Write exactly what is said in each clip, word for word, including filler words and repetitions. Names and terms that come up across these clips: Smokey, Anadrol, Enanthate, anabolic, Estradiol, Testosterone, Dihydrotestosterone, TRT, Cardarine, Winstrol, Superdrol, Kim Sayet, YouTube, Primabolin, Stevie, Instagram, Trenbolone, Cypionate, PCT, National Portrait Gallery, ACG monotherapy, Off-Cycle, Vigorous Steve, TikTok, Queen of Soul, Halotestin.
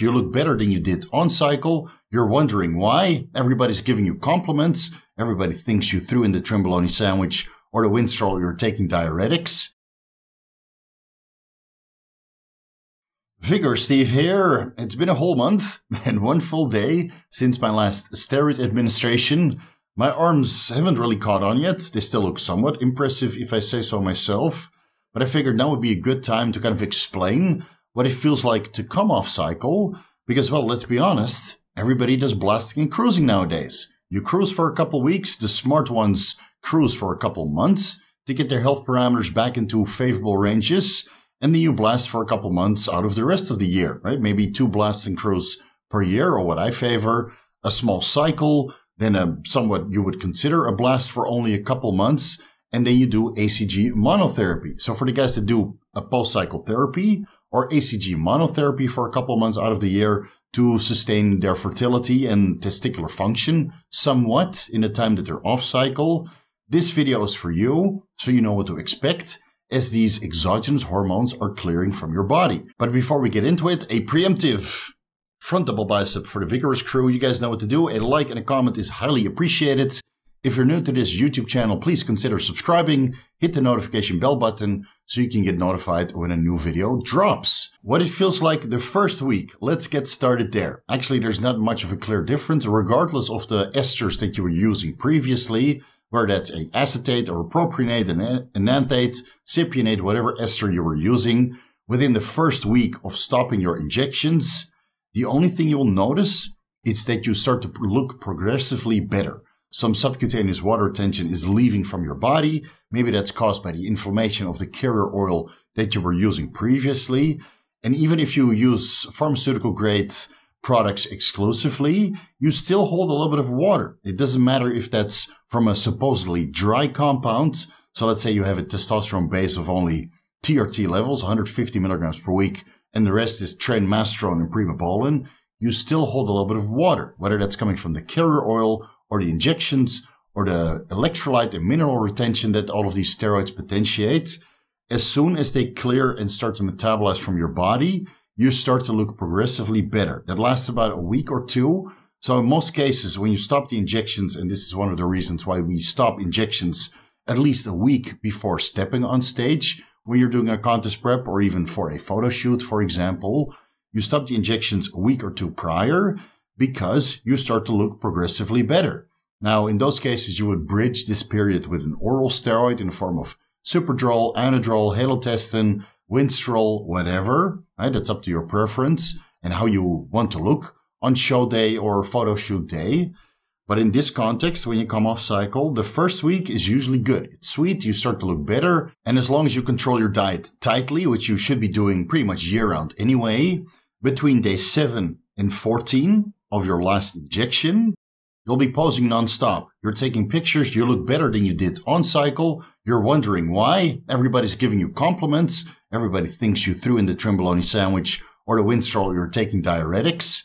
You look better than you did on cycle. You're wondering why. Everybody's giving you compliments. Everybody thinks you threw in the Trenbolone sandwich or the Winstrol you're taking diuretics. Vigorous Steve here. It's been a whole month and one full day since my last steroid administration. My arms haven't really caught on yet. They still look somewhat impressive if I say so myself. But I figured now would be a good time to kind of explain what it feels like to come off cycle, because, well, let's be honest, everybody does blasting and cruising nowadays. You cruise for a couple weeks, the smart ones cruise for a couple months to get their health parameters back into favorable ranges, and then you blast for a couple months out of the rest of the year, right? Maybe two blasts and cruise per year, or what I favor, a small cycle, then a somewhat you would consider a blast for only a couple months, and then you do A C G monotherapy. So for the guys that do a post-cycle therapy, or A C G monotherapy for a couple months out of the year to sustain their fertility and testicular function somewhat in the time that they're off cycle. This video is for you, so you know what to expect as these exogenous hormones are clearing from your body. But before we get into it, a preemptive front double bicep for the Vigorous crew. You guys know what to do. A like and a comment is highly appreciated. If you're new to this YouTube channel, please consider subscribing, hit the notification bell button so you can get notified when a new video drops. What it feels like the first week, let's get started there. Actually, there's not much of a clear difference regardless of the esters that you were using previously, whether that's an acetate or a propionate, an enanthate, cypionate, whatever ester you were using. Within the first week of stopping your injections, the only thing you'll notice is that you start to look progressively better. Some subcutaneous water retention is leaving from your body. Maybe that's caused by the inflammation of the carrier oil that you were using previously. And even if you use pharmaceutical-grade products exclusively, you still hold a little bit of water. It doesn't matter if that's from a supposedly dry compound. So let's say you have a testosterone base of only T R T levels, one hundred fifty milligrams per week, and the rest is trenmastrone and primabolin. You still hold a little bit of water, whether that's coming from the carrier oil or the injections, or the electrolyte and mineral retention that all of these steroids potentiate. As soon as they clear and start to metabolize from your body, you start to look progressively better. That lasts about a week or two. So in most cases, when you stop the injections, and this is one of the reasons why we stop injections at least a week before stepping on stage, when you're doing a contest prep or even for a photo shoot, for example, you stop the injections a week or two prior, because you start to look progressively better. Now, in those cases, you would bridge this period with an oral steroid in the form of Superdrol, Anadrol, Halotestin, Winstrol, whatever, right? That's up to your preference and how you want to look on show day or photo shoot day. But in this context, when you come off cycle, the first week is usually good. It's sweet, you start to look better, and as long as you control your diet tightly, which you should be doing pretty much year-round anyway, between day seven and fourteen, of your last injection, you'll be posing nonstop. You're taking pictures. You look better than you did on cycle. You're wondering why. Everybody's giving you compliments. Everybody thinks you threw in the Trenbolone sandwich or the Winstrol you're taking diuretics.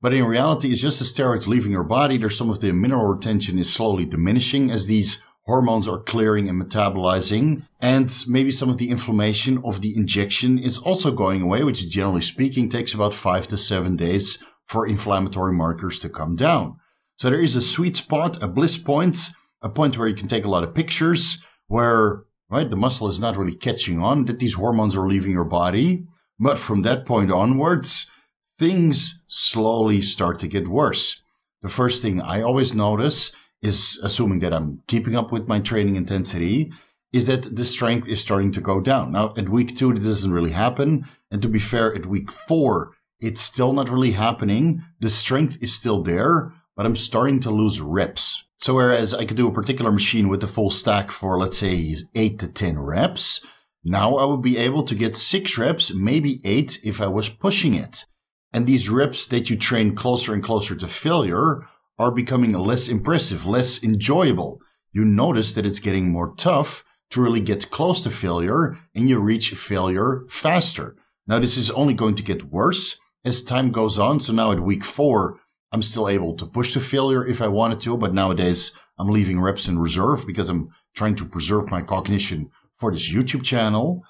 But in reality, it's just the steroids leaving your body. There's some of the mineral retention is slowly diminishing as these hormones are clearing and metabolizing. And maybe some of the inflammation of the injection is also going away, which generally speaking takes about five to seven days for inflammatory markers to come down. So there is a sweet spot, a bliss point, a point where you can take a lot of pictures, where right, the muscle is not really catching on that these hormones are leaving your body. But from that point onwards, things slowly start to get worse. The first thing I always notice is, assuming that I'm keeping up with my training intensity, is that the strength is starting to go down. Now, at week two, this doesn't really happen. And to be fair, at week four, it's still not really happening. The strength is still there, but I'm starting to lose reps. So whereas I could do a particular machine with the full stack for, let's say, eight to ten reps, now I would be able to get six reps, maybe eight if I was pushing it. And these reps that you train closer and closer to failure are becoming less impressive, less enjoyable. You notice that it's getting more tough to really get close to failure, and you reach failure faster. Now, this is only going to get worse as time goes on. So now at week four, I'm still able to push to failure if I wanted to, but nowadays I'm leaving reps in reserve because I'm trying to preserve my cognition for this YouTube channel.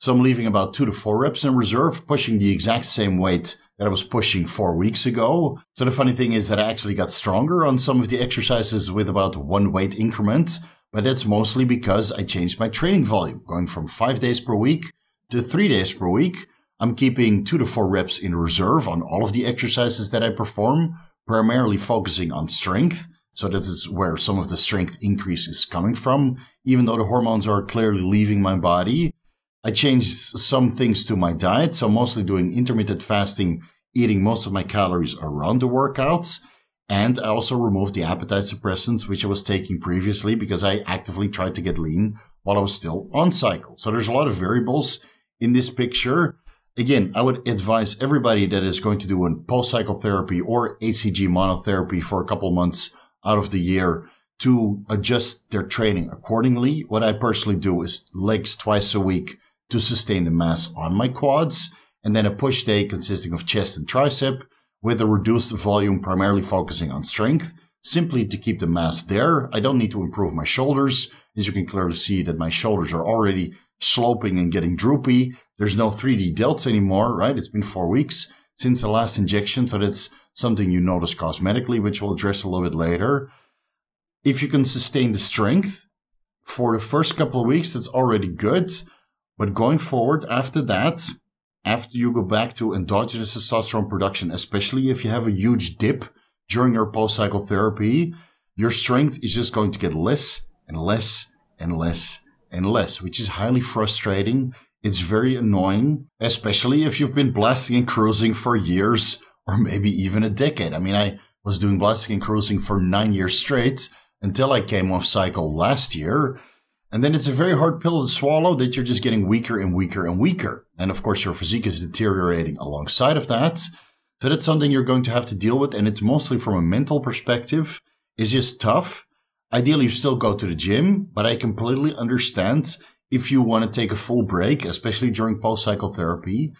So I'm leaving about two to four reps in reserve, pushing the exact same weight that I was pushing four weeks ago. So the funny thing is that I actually got stronger on some of the exercises with about one weight increment, but that's mostly because I changed my training volume, going from five days per week to three days per week. I'm keeping two to four reps in reserve on all of the exercises that I perform, primarily focusing on strength. So this is where some of the strength increase is coming from, even though the hormones are clearly leaving my body. I changed some things to my diet, so mostly doing intermittent fasting, eating most of my calories around the workouts. And I also removed the appetite suppressants, which I was taking previously because I actively tried to get lean while I was still on cycle. So there's a lot of variables in this picture. Again, I would advise everybody that is going to do a post-cycle therapy or A C G monotherapy for a couple months out of the year to adjust their training accordingly. What I personally do is legs twice a week to sustain the mass on my quads, and then a push day consisting of chest and tricep with a reduced volume, primarily focusing on strength, simply to keep the mass there. I don't need to improve my shoulders. As you can clearly see that my shoulders are already sloping and getting droopy. There's no three D delts anymore, right? It's been four weeks since the last injection, so that's something you notice cosmetically, which we'll address a little bit later. If you can sustain the strength for the first couple of weeks, that's already good. But going forward after that, after you go back to endogenous testosterone production, especially if you have a huge dip during your post-cycle therapy, your strength is just going to get less and less and less and less, which is highly frustrating. It's very annoying, especially if you've been blasting and cruising for years or maybe even a decade. I mean, I was doing blasting and cruising for nine years straight until I came off cycle last year. And then it's a very hard pill to swallow that you're just getting weaker and weaker and weaker. And of course, your physique is deteriorating alongside of that. So that's something you're going to have to deal with. And it's mostly from a mental perspective. It's just tough. Ideally, you still go to the gym, but I completely understand if you want to take a full break, especially during post-cycle therapy,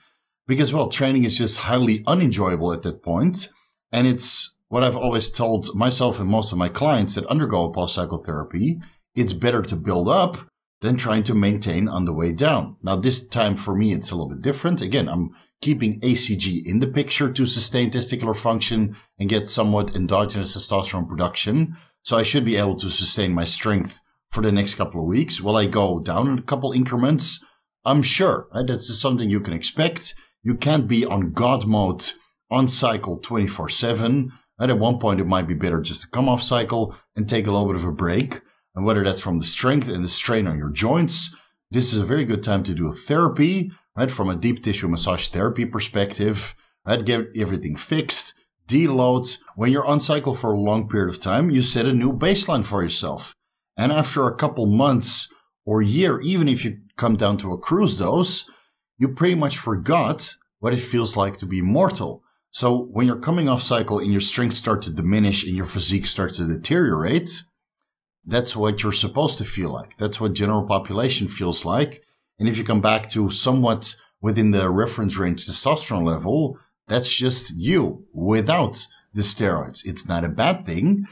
because, well, training is just highly unenjoyable at that point. And it's what I've always told myself and most of my clients that undergo post-cycle therapy. It's better to build up than trying to maintain on the way down. Now, this time for me, it's a little bit different. Again, I'm keeping A C G in the picture to sustain testicular function and get somewhat endogenous testosterone production. So I should be able to sustain my strength for the next couple of weeks. Will I go down in a couple increments? I'm sure, right? That's just something you can expect. You can't be on God mode on cycle twenty-four seven. Right? At one point, it might be better just to come off cycle and take a little bit of a break. And whether that's from the strength and the strain on your joints, this is a very good time to do a therapy, right? From a deep tissue massage therapy perspective, right? Get everything fixed, deload. When you're on cycle for a long period of time, you set a new baseline for yourself. And after a couple months or year, even if you come down to a cruise dose, you pretty much forgot what it feels like to be mortal. So when you're coming off cycle and your strength starts to diminish and your physique starts to deteriorate, that's what you're supposed to feel like. That's what general population feels like. And if you come back to somewhat within the reference range testosterone level, that's just you without the steroids. It's not a bad thing,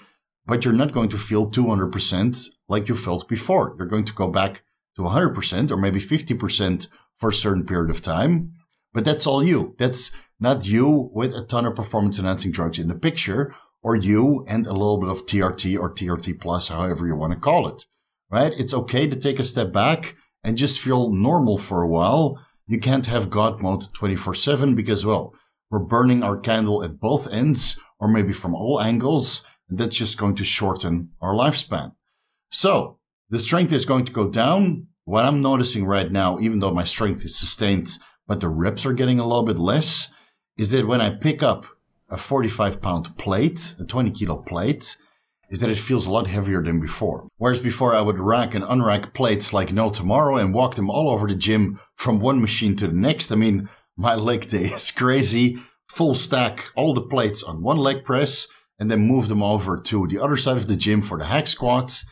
but you're not going to feel two hundred percent like you felt before. You're going to go back to one hundred percent or maybe fifty percent for a certain period of time. But that's all you. That's not you with a ton of performance enhancing drugs in the picture, or you and a little bit of T R T or T R T plus, however you want to call it, right? It's okay to take a step back and just feel normal for a while. You can't have God mode twenty-four seven because, well, we're burning our candle at both ends or maybe from all angles. And that's just going to shorten our lifespan. So the strength is going to go down. What I'm noticing right now, even though my strength is sustained, but the reps are getting a little bit less, is that when I pick up a forty-five pound plate, a twenty kilo plate, is that it feels a lot heavier than before. Whereas before I would rack and unrack plates like no tomorrow and walk them all over the gym from one machine to the next. I mean, my leg day is crazy. Full stack, all the plates on one leg press, and then move them over to the other side of the gym for the hack squats.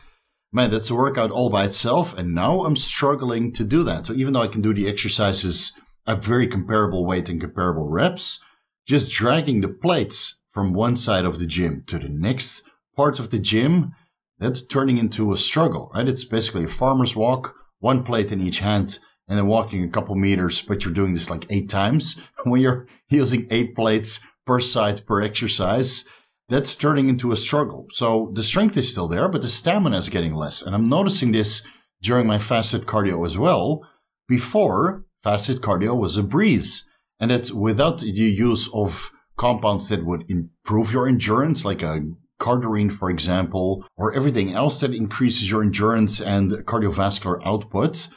Man, that's a workout all by itself. And now I'm struggling to do that. So even though I can do the exercises at very comparable weight and comparable reps, just dragging the plates from one side of the gym to the next part of the gym, that's turning into a struggle, right? It's basically a farmer's walk, one plate in each hand, and then walking a couple meters, but you're doing this like eight times, when you're using eight plates per side per exercise, that's turning into a struggle. So the strength is still there, but the stamina is getting less. And I'm noticing this during my fasted cardio as well. Before, fasted cardio was a breeze. And that's without the use of compounds that would improve your endurance, like a Cardarine, for example, or everything else that increases your endurance and cardiovascular output.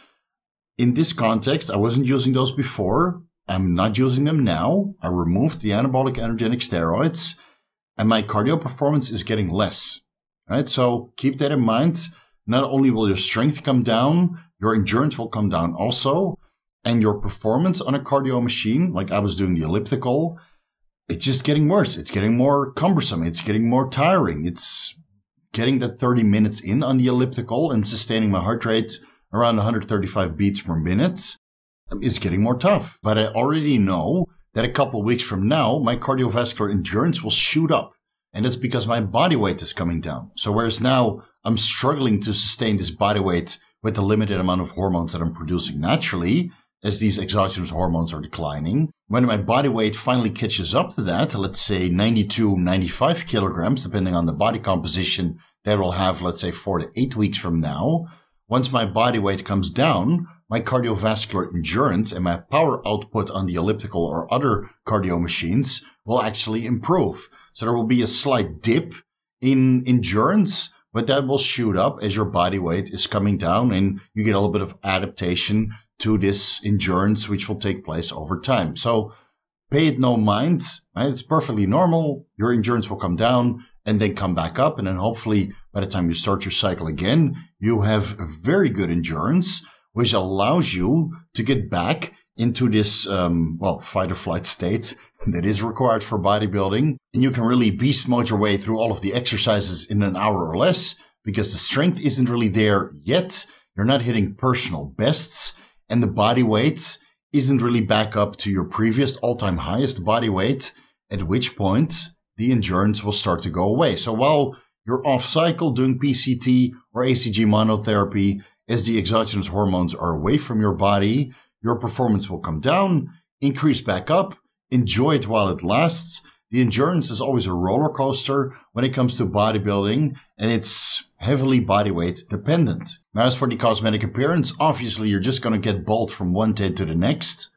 In this context, I wasn't using those before. I'm not using them now. I removed the anabolic energetic steroids, and my cardio performance is getting less, right? So keep that in mind. Not only will your strength come down, your endurance will come down also, and your performance on a cardio machine, like I was doing the elliptical, it's just getting worse. It's getting more cumbersome. It's getting more tiring. It's getting that thirty minutes in on the elliptical and sustaining my heart rate around one hundred thirty-five beats per minute is getting more tough. But I already know that a couple of weeks from now, my cardiovascular endurance will shoot up. And that's because my body weight is coming down. So whereas now I'm struggling to sustain this body weight with the limited amount of hormones that I'm producing naturally, as these exogenous hormones are declining, when my body weight finally catches up to that, let's say ninety-two, ninety-five kilograms, depending on the body composition that will have, let's say, four to eight weeks from now, once my body weight comes down, my cardiovascular endurance and my power output on the elliptical or other cardio machines will actually improve. So there will be a slight dip in endurance, but that will shoot up as your body weight is coming down and you get a little bit of adaptation to this endurance, which will take place over time. So pay it no mind, right? It's perfectly normal. Your endurance will come down and then come back up. And then hopefully by the time you start your cycle again, you have very good endurance, which allows you to get back into this, um, well, fight or flight state that is required for bodybuilding. And you can really beast mode your way through all of the exercises in an hour or less because the strength isn't really there yet. You're not hitting personal bests. And the body weight isn't really back up to your previous all-time highest body weight, at which point the endurance will start to go away. So while you're off cycle doing P C T or A C G monotherapy, as the exogenous hormones are away from your body, your performance will come down, increase back up, enjoy it while it lasts. The endurance is always a roller coaster when it comes to bodybuilding, and it's heavily body weight dependent. Now, as for the cosmetic appearance, obviously you're just going to get bald from one day to the next.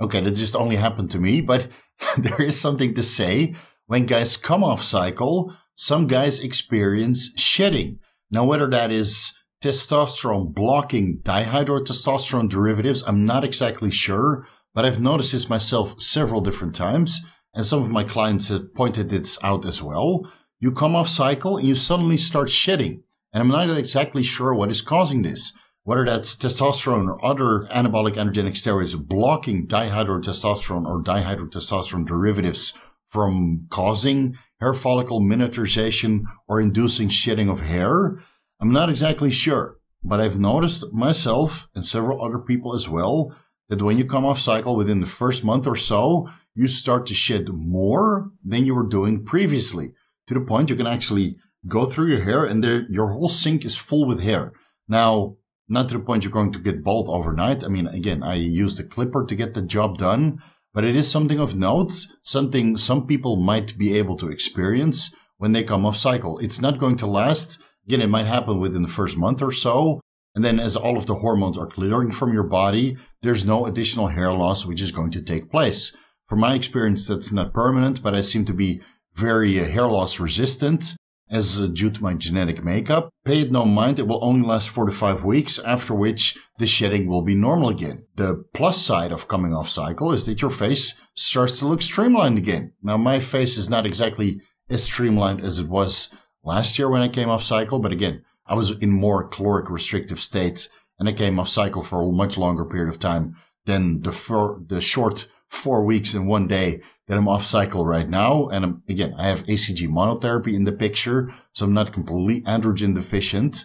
Okay, that just only happened to me, but there is something to say. When guys come off cycle, some guys experience shedding. Now, whether that is testosterone blocking dihydrotestosterone derivatives, I'm not exactly sure, but I've noticed this myself several different times. And some of my clients have pointed this out as well. You come off cycle and you suddenly start shedding. And I'm not exactly sure what is causing this, whether that's testosterone or other anabolic energetic steroids blocking dihydrotestosterone or dihydrotestosterone derivatives from causing hair follicle miniaturization or inducing shedding of hair. I'm not exactly sure, but I've noticed myself and several other people as well that when you come off cycle within the first month or so, you start to shed more than you were doing previously, to the point you can actually go through your hair and there, your whole sink is full with hair. Now, not to the point you're going to get bald overnight. I mean, again, I used a clipper to get the job done, but it is something of note, something some people might be able to experience when they come off cycle. It's not going to last. Again, it might happen within the first month or so. And then as all of the hormones are clearing from your body, there's no additional hair loss which is going to take place. From my experience, that's not permanent, but I seem to be very uh, hair loss resistant as uh, due to my genetic makeup. Pay it no mind, it will only last four to five weeks, after which the shedding will be normal again. The plus side of coming off cycle is that your face starts to look streamlined again. Now, my face is not exactly as streamlined as it was last year when I came off cycle, but again, I was in more caloric restrictive states and I came off cycle for a much longer period of time than the, fur the short four weeks and one day that I'm off cycle right now. And I'm, again, I have A C G monotherapy in the picture, so I'm not completely androgen deficient,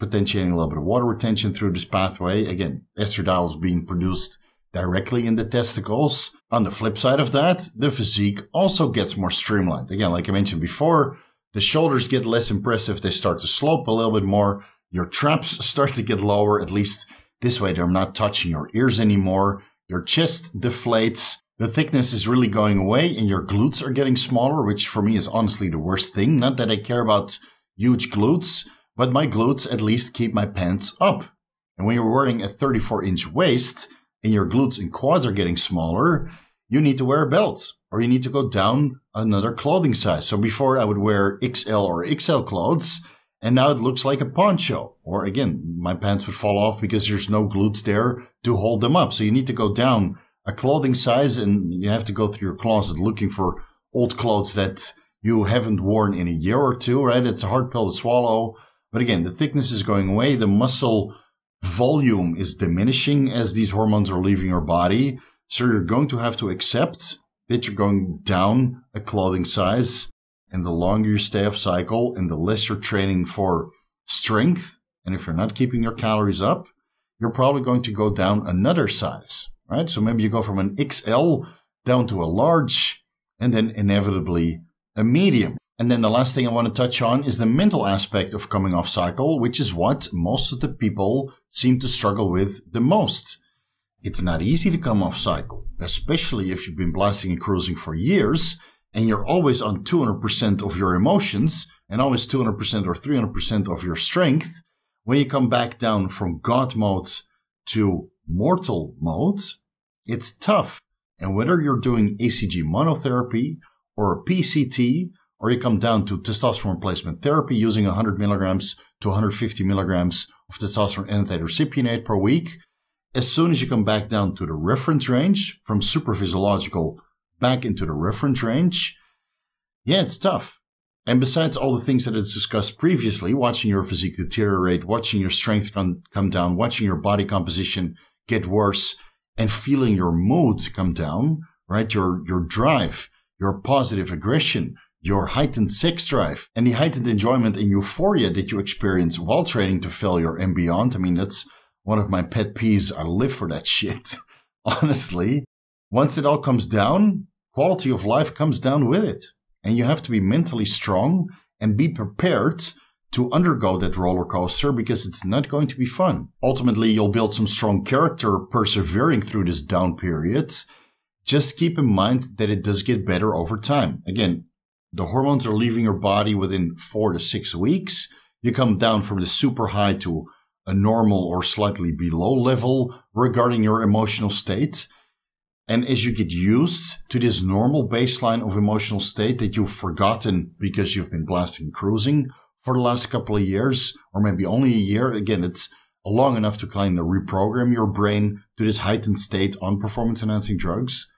potentiating a little bit of water retention through this pathway. Again, estradiol is being produced directly in the testicles. On the flip side of that, the physique also gets more streamlined. Again, like I mentioned before, the shoulders get less impressive. They start to slope a little bit more. Your traps start to get lower, at least This way they're not touching your ears anymore. Your chest deflates. The thickness is really going away and your glutes are getting smaller, which for me is honestly the worst thing. Not that I care about huge glutes, but my glutes at least keep my pants up. And when you're wearing a thirty-four inch waist and your glutes and quads are getting smaller, you need to wear a belt or you need to go down another clothing size. So before I would wear X L or X L clothes, and now it looks like a poncho. Or again, my pants would fall off because there's no glutes there to hold them up. So you need to go down a clothing size, and you have to go through your closet looking for old clothes that you haven't worn in a year or two, right? It's a hard pill to swallow. But again, the thickness is going away. The muscle volume is diminishing as these hormones are leaving your body. So you're going to have to accept that you're going down a clothing size. And the longer you stay off cycle and the less you're training for strength, and if you're not keeping your calories up, you're probably going to go down another size. Right? So maybe you go from an X L down to a large and then inevitably a medium. And then the last thing I want to touch on is the mental aspect of coming off cycle, which is what most of the people seem to struggle with the most. It's not easy to come off cycle, especially if you've been blasting and cruising for years and you're always on two hundred percent of your emotions and always two hundred percent or three hundred percent of your strength. When you come back down from God mode to mortal mode, it's tough. And whether you're doing A C G monotherapy or P C T, or you come down to testosterone replacement therapy using one hundred milligrams to one hundred fifty milligrams of testosterone enanthate or cypionate per week, as soon as you come back down to the reference range, from superphysiological back into the reference range, yeah, it's tough. And besides all the things that it's discussed previously, watching your physique deteriorate, watching your strength come down, watching your body composition get worse, and feeling your mood come down, right? Your, your drive, your positive aggression, your heightened sex drive, and the heightened enjoyment and euphoria that you experience while training to failure and beyond. I mean, that's one of my pet peeves. I live for that shit, honestly. Once it all comes down, quality of life comes down with it. And you have to be mentally strong and be prepared to undergo that roller coaster because it's not going to be fun. Ultimately, you'll build some strong character persevering through this down period. Just keep in mind that it does get better over time. Again, the hormones are leaving your body within four to six weeks. You come down from the super high to a normal or slightly below level regarding your emotional state. And as you get used to this normal baseline of emotional state that you've forgotten because you've been blasting and cruising for the last couple of years, or maybe only a year, again, it's long enough to kind of reprogram your brain to this heightened state on performance-enhancing drugs.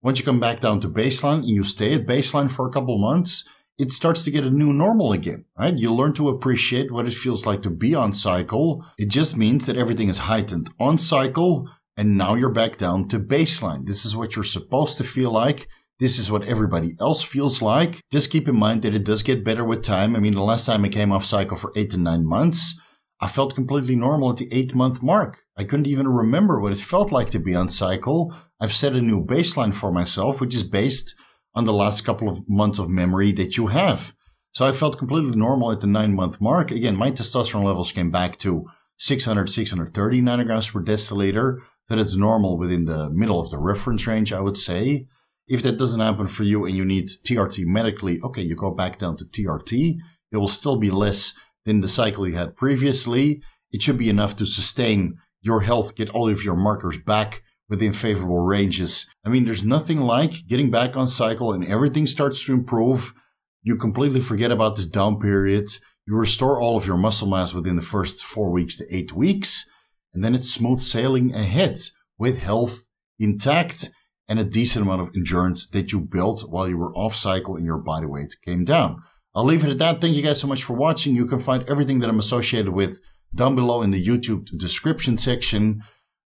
Once you come back down to baseline and you stay at baseline for a couple of months, it starts to get a new normal again, right? You learn to appreciate what it feels like to be on cycle. It just means that everything is heightened on cycle, and now you're back down to baseline. This is what you're supposed to feel like. This is what everybody else feels like. Just keep in mind that it does get better with time. I mean, the last time I came off cycle for eight to nine months, I felt completely normal at the eight month mark. I couldn't even remember what it felt like to be on cycle. I've set a new baseline for myself, which is based on the last couple of months of memory that you have. So I felt completely normal at the nine month mark. Again, my testosterone levels came back to six hundred, six hundred thirty nanograms per deciliter. That it's normal within the middle of the reference range, I would say. If that doesn't happen for you and you need T R T medically, okay, you go back down to T R T. It will still be less than the cycle you had previously. It should be enough to sustain your health, get all of your markers back within favorable ranges. I mean, there's nothing like getting back on cycle and everything starts to improve. You completely forget about this down period. You restore all of your muscle mass within the first four weeks to eight weeks. And then it's smooth sailing ahead with health intact and a decent amount of endurance that you built while you were off cycle and your body weight came down. I'll leave it at that. Thank you guys so much for watching. You can find everything that I'm associated with down below in the YouTube description section.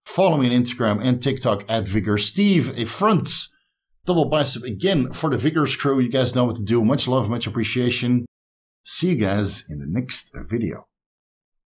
Follow me on Instagram and TikTok at Vigorous Steve. A front double bicep again for the Vigorous crew. You guys know what to do. Much love, much appreciation. See you guys in the next video.